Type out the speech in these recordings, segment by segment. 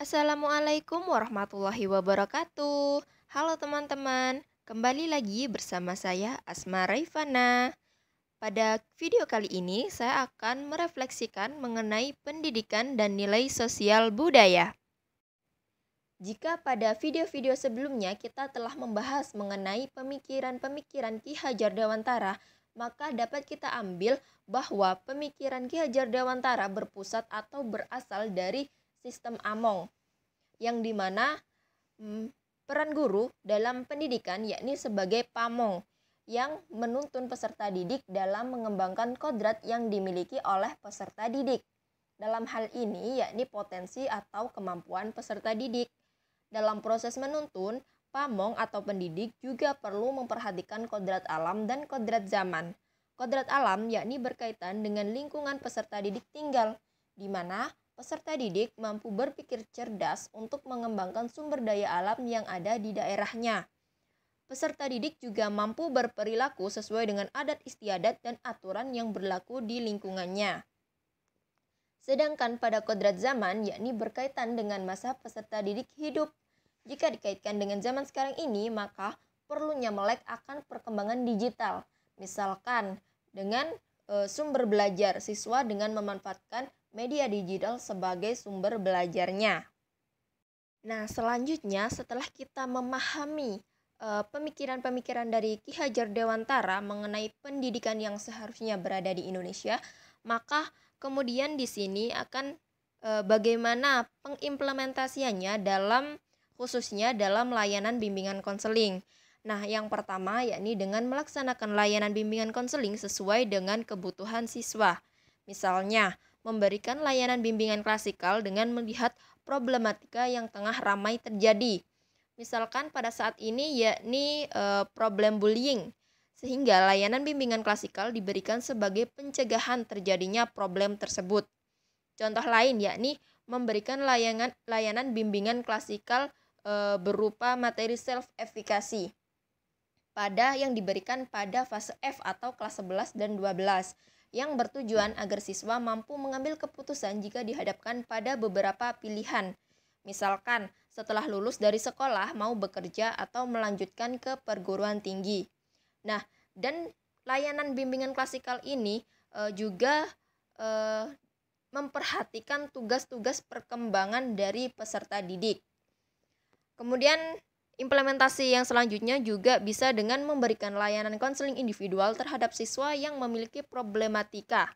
Assalamualaikum warahmatullahi wabarakatuh. Halo teman-teman, kembali lagi bersama saya Asma Raifana. Pada video kali ini saya akan merefleksikan mengenai pendidikan dan nilai sosial budaya. Jika pada video-video sebelumnya kita telah membahas mengenai pemikiran-pemikiran Ki Hajar Dewantara, maka dapat kita ambil bahwa pemikiran Ki Hajar Dewantara berpusat atau berasal dari sistem Among, yang dimana peran guru dalam pendidikan yakni sebagai pamong yang menuntun peserta didik dalam mengembangkan kodrat yang dimiliki oleh peserta didik. Dalam hal ini yakni potensi atau kemampuan peserta didik. Dalam proses menuntun, pamong atau pendidik juga perlu memperhatikan kodrat alam dan kodrat zaman. Kodrat alam yakni berkaitan dengan lingkungan peserta didik tinggal, di mana peserta didik mampu berpikir cerdas untuk mengembangkan sumber daya alam yang ada di daerahnya. Peserta didik juga mampu berperilaku sesuai dengan adat istiadat dan aturan yang berlaku di lingkungannya. Sedangkan pada kodrat zaman, yakni berkaitan dengan masa peserta didik hidup. Jika dikaitkan dengan zaman sekarang ini, maka perlunya melek akan perkembangan digital. Misalkan dengan sumber belajar siswa dengan memanfaatkan media digital sebagai sumber belajarnya. Nah, selanjutnya setelah kita memahami pemikiran-pemikiran dari Ki Hajar Dewantara mengenai pendidikan yang seharusnya berada di Indonesia, maka kemudian di sini akan bagaimana pengimplementasiannya khususnya dalam layanan bimbingan konseling. Nah, yang pertama yakni dengan melaksanakan layanan bimbingan konseling sesuai dengan kebutuhan siswa. Misalnya, memberikan layanan bimbingan klasikal dengan melihat problematika yang tengah ramai terjadi. Misalkan pada saat ini yakni problem bullying, sehingga layanan bimbingan klasikal diberikan sebagai pencegahan terjadinya problem tersebut. Contoh lain yakni memberikan layanan bimbingan klasikal berupa materi self-efficacy pada yang diberikan pada fase F atau kelas 11 dan 12. Yang bertujuan agar siswa mampu mengambil keputusan jika dihadapkan pada beberapa pilihan. Misalkan, setelah lulus dari sekolah mau bekerja atau melanjutkan ke perguruan tinggi. Nah, dan layanan bimbingan klasikal ini juga memperhatikan tugas-tugas perkembangan dari peserta didik. Kemudian, implementasi yang selanjutnya juga bisa dengan memberikan layanan konseling individual terhadap siswa yang memiliki problematika.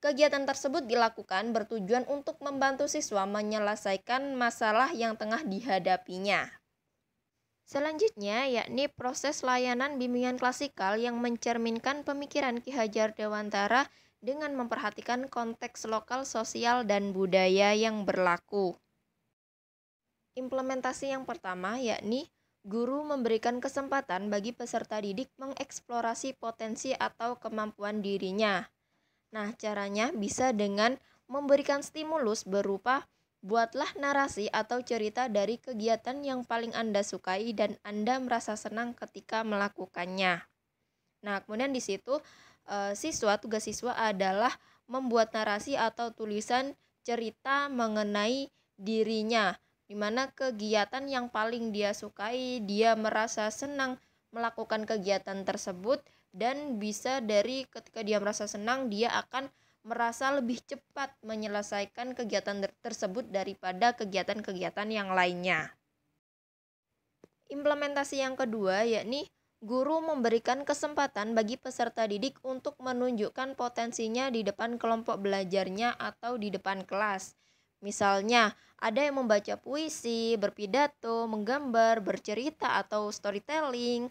Kegiatan tersebut dilakukan bertujuan untuk membantu siswa menyelesaikan masalah yang tengah dihadapinya. Selanjutnya, yakni proses layanan bimbingan klasikal yang mencerminkan pemikiran Ki Hajar Dewantara dengan memperhatikan konteks lokal, sosial, dan budaya yang berlaku. Implementasi yang pertama yakni guru memberikan kesempatan bagi peserta didik mengeksplorasi potensi atau kemampuan dirinya. Nah, caranya bisa dengan memberikan stimulus berupa buatlah narasi atau cerita dari kegiatan yang paling Anda sukai dan Anda merasa senang ketika melakukannya. Nah, kemudian di situ tugas siswa adalah membuat narasi atau tulisan cerita mengenai dirinya, di mana kegiatan yang paling dia sukai, dia merasa senang melakukan kegiatan tersebut, dan bisa dari ketika dia merasa senang, dia akan merasa lebih cepat menyelesaikan kegiatan tersebut daripada kegiatan-kegiatan yang lainnya. Implementasi yang kedua yakni guru memberikan kesempatan bagi peserta didik untuk menunjukkan potensinya di depan kelompok belajarnya atau di depan kelas. Misalnya, ada yang membaca puisi, berpidato, menggambar, bercerita atau storytelling.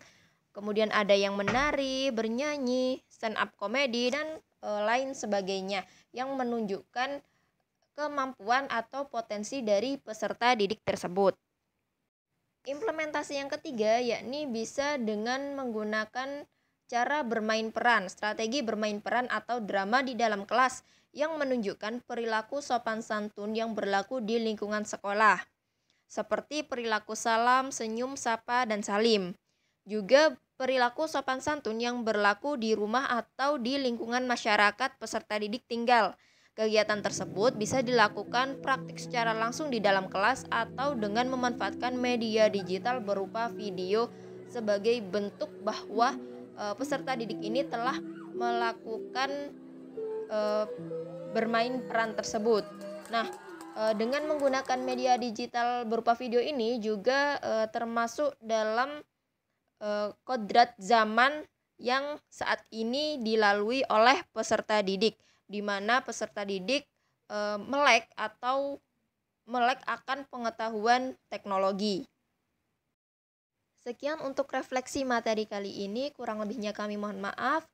Kemudian ada yang menari, bernyanyi, stand up comedy, dan lain sebagainya yang menunjukkan kemampuan atau potensi dari peserta didik tersebut. Implementasi yang ketiga yakni bisa dengan menggunakan cara bermain peran, strategi bermain peran atau drama di dalam kelas yang menunjukkan perilaku sopan santun yang berlaku di lingkungan sekolah, seperti perilaku salam, senyum, sapa, dan salim. Juga perilaku sopan santun yang berlaku di rumah atau di lingkungan masyarakat peserta didik tinggal, Kegiatan tersebut bisa dilakukan praktik secara langsung di dalam kelas atau dengan memanfaatkan media digital berupa video sebagai bentuk bahwa peserta didik ini telah melakukan bermain peran tersebut. Nah, dengan menggunakan media digital berupa video ini juga termasuk dalam kodrat zaman yang saat ini dilalui oleh peserta didik, di mana peserta didik melek akan pengetahuan teknologi. Sekian untuk refleksi materi kali ini, kurang lebihnya kami mohon maaf.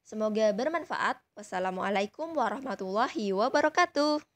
Semoga bermanfaat. Wassalamualaikum warahmatullahi wabarakatuh.